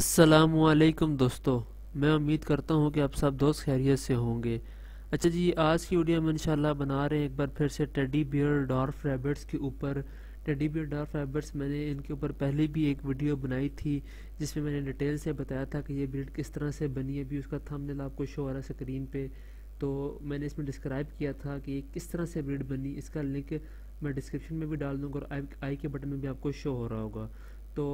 अस्सलामुअलैकुम दोस्तों, मैं उम्मीद करता हूँ कि आप सब दोस्त खैरियत से होंगे। अच्छा जी, आज की वीडियो में इंशाल्लाह बना रहे हैं एक बार फिर से टेडी बियर डॉर्फ रैबिट्स के ऊपर। टेडी बियर डॉर्फ रैबिट्स, मैंने इनके ऊपर पहले भी एक वीडियो बनाई थी जिसमें मैंने डिटेल से बताया था कि ये ब्रीड किस तरह से बनी है। अभी उसका थंबनेल आपको शो आ रहा है स्क्रीन पर, तो मैंने इसमें डिस्क्राइब किया था कि ये किस तरह से ब्रीड बनी। इसका लिंक मैं डिस्क्रिप्शन में भी डाल दूँगा और आई के बटन में भी आपको शो हो रहा होगा। तो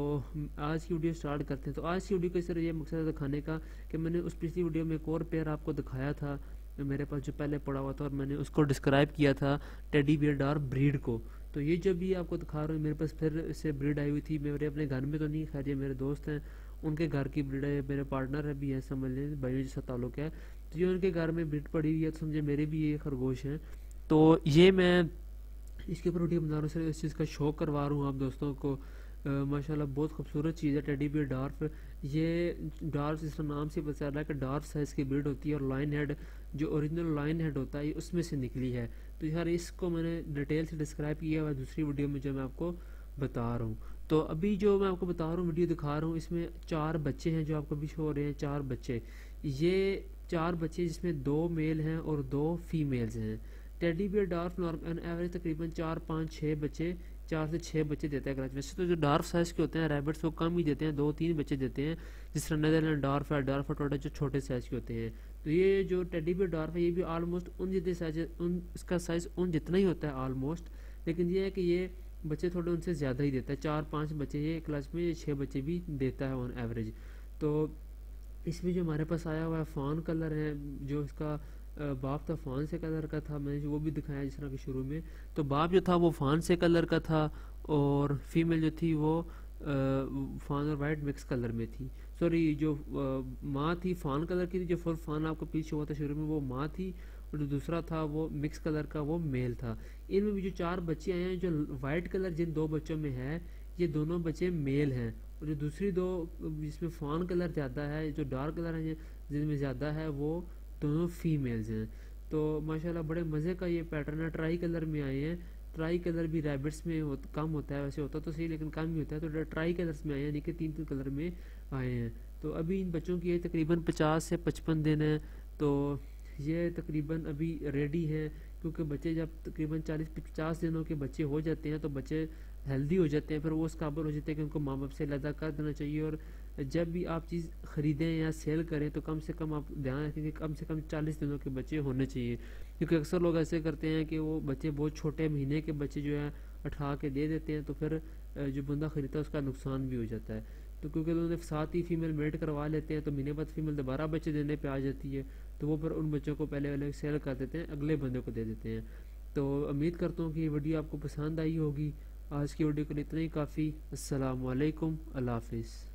आज की वीडियो स्टार्ट करते हैं। तो आज की वीडियो का सर ये मकसद दिखाने का कि मैंने उस पिछली वीडियो में एक और पेयर आपको दिखाया था मेरे पास जो पहले पड़ा हुआ था, और मैंने उसको डिस्क्राइब किया था टेडी बियर डॉर्फ ब्रीड को। तो ये जो भी आपको दिखा रहा हूँ, मेरे पास फिर से ब्रीड आई हुई थी। मेरे अपने घर में तो नहीं, खैर ये मेरे दोस्त हैं, उनके घर की ब्रीड है। मेरे पार्टनर है भी है, समझ लें भाइयों जैसा ताल्लुक है। तो ये उनके घर में ब्रीड पड़ी हुई है, तो समझे मेरे भी ये खरगोश हैं। तो ये मैं इसके ऊपर वीडियो बना रहा हूँ सर, इस चीज़ का शौक करवा रहा हूँ आप दोस्तों को। माशाल्लाह बहुत खूबसूरत चीज़ है टेडी बियर डॉर्फ। ये डॉर्फ, इसका नाम से पता चल रहा है कि डॉर्फ साइज़ की ब्रीड होती है, और लाइन हेड जो ओरिजिनल लाइन हेड होता है ये उसमें से निकली है। तो यार इसको मैंने डिटेल से डिस्क्राइब किया हुआ दूसरी वीडियो में जो मैं आपको बता रहा हूँ। तो अभी जो मैं आपको बता रहा हूँ, वीडियो दिखा रहा हूँ, इसमें चार बच्चे हैं जो आपको अभी शो हो रहे हैं। चार बच्चे, ये चार बच्चे जिसमें दो मेल हैं और दो फीमेल्स हैं। Teddy bear dwarf normal average तकरीबन 4-5-6 बच्चे, 4 से 6 बच्चे देता है कराची। वैसे तो जो डॉर्फ साइज़ के होते हैं रैबिट्स वो कम ही देते हैं, 2-3 बच्चे देते हैं। जिस तरह नदरलैंड डॉर्फ है, डॉर्फ टोटा जो छोटे साइज़ के होते हैं। तो ये जो टेडी बियर डॉर्फ है ये भी आलमोस्ट उन जितने साइज, उन इसका साइज़ उन जितना ही होता है आलमोस्ट, लेकिन ये है कि ये बच्चे थोड़े उनसे ज़्यादा ही देता है। 4-5 बच्चे ये क्लास में, ये 6 बच्चे भी देता है ऑन एवरेज। तो इसमें जो हमारे पास आया हुआ है फान कलर है, जो इसका बाप था फान से कलर का था, मैंने वो भी दिखाया जिस तरह के शुरू में। तो बाप जो था वो फान से कलर का था, और फीमेल जो थी वो फान और वाइट मिक्स कलर में थी। सॉरी, जो माँ थी फान कलर की थी, जो फुल फान आपको पीछे हुआ था शुरू में वो माँ थी, और जो दूसरा था वो मिक्स कलर का वो मेल था। इनमें भी जो चार बच्चे आए हैं, जो वाइट कलर जिन दो बच्चों में है ये दोनों बच्चे मेल हैं, और जो दूसरी दो जिसमें फान कलर ज़्यादा है, जो डार्क कलर है जिनमें ज़्यादा है वो दोनों फीमेल्स हैं। तो माशाल्लाह बड़े मज़े का ये पैटर्न है। ट्राई कलर में आए हैं, ट्राई कलर भी रैबिट्स में कम होता है, वैसे होता तो सही लेकिन कम ही होता है। तो ट्राई कलर्स में आए हैं, यानी कि 3-3 कलर में आए हैं। तो अभी इन बच्चों की तकरीबन 50 से 55 दिन है, तो ये तकरीबन अभी रेडी हैं, क्योंकि बच्चे जब तकरीबन 40-50 दिनों के बच्चे हो जाते हैं तो बच्चे हेल्दी हो जाते हैं, फिर वो उस काबिल हो जाते हैं कि उनको माँ बाप से अलहदा कर देना चाहिए। और जब भी आप चीज़ ख़रीदें या सेल करें तो कम से कम आप ध्यान रखें कि कम से कम 40 दिनों के बच्चे होने चाहिए, क्योंकि अक्सर लोग ऐसे करते हैं कि वो बच्चे बहुत छोटे महीने के बच्चे जो है उठा के दे देते हैं, तो फिर जो बंदा ख़रीदता है उसका नुकसान भी हो जाता है। तो क्योंकि उन्होंने साथ ही फीमेल मेट करवा लेते हैं, तो महीने बाद फीमेल दोबारा बच्चे देने पर आ जाती है, तो वो फिर उन बच्चों को पहले वाले सेल कर देते हैं, अगले बंदे को दे देते हैं। तो उम्मीद करता हूँ कि ये वीडियो आपको पसंद आई होगी। आज की वीडियो के लिए इतना ही काफ़ी। अस्सलाम वालेकुम, अल्लाह हाफिज़।